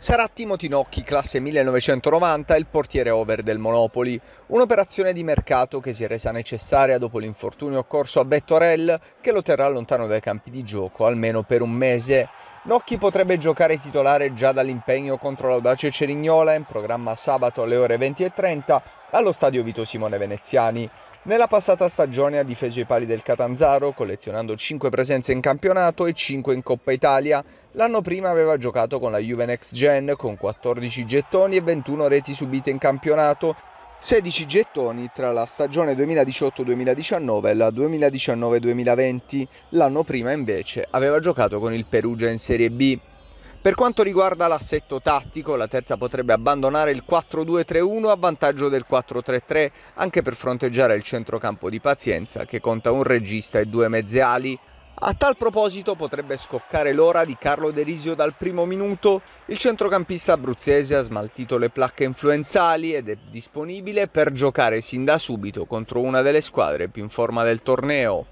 Sarà Timoti Nocchi, classe 1990, il portiere over del Monopoli. Un'operazione di mercato che si è resa necessaria dopo l'infortunio occorso a Bettorel, che lo terrà lontano dai campi di gioco almeno per un mese. Nocchi potrebbe giocare titolare già dall'impegno contro l'Audace Cerignola, in programma sabato alle ore 20:30 allo Stadio Vito Simone Veneziani. Nella passata stagione ha difeso i pali del Catanzaro, collezionando 5 presenze in campionato e 5 in Coppa Italia. L'anno prima aveva giocato con la Juve Next Gen con 14 gettoni e 21 reti subite in campionato, 16 gettoni tra la stagione 2018-2019 e la 2019-2020. L'anno prima invece aveva giocato con il Perugia in Serie B. Per quanto riguarda l'assetto tattico, la terza potrebbe abbandonare il 4-2-3-1 a vantaggio del 4-3-3, anche per fronteggiare il centrocampo di Pazienza, che conta un regista e 2 mezze ali. A tal proposito potrebbe scoccare l'ora di Carlo De Risio dal primo minuto. Il centrocampista abruzzese ha smaltito le placche influenzali ed è disponibile per giocare sin da subito contro una delle squadre più in forma del torneo.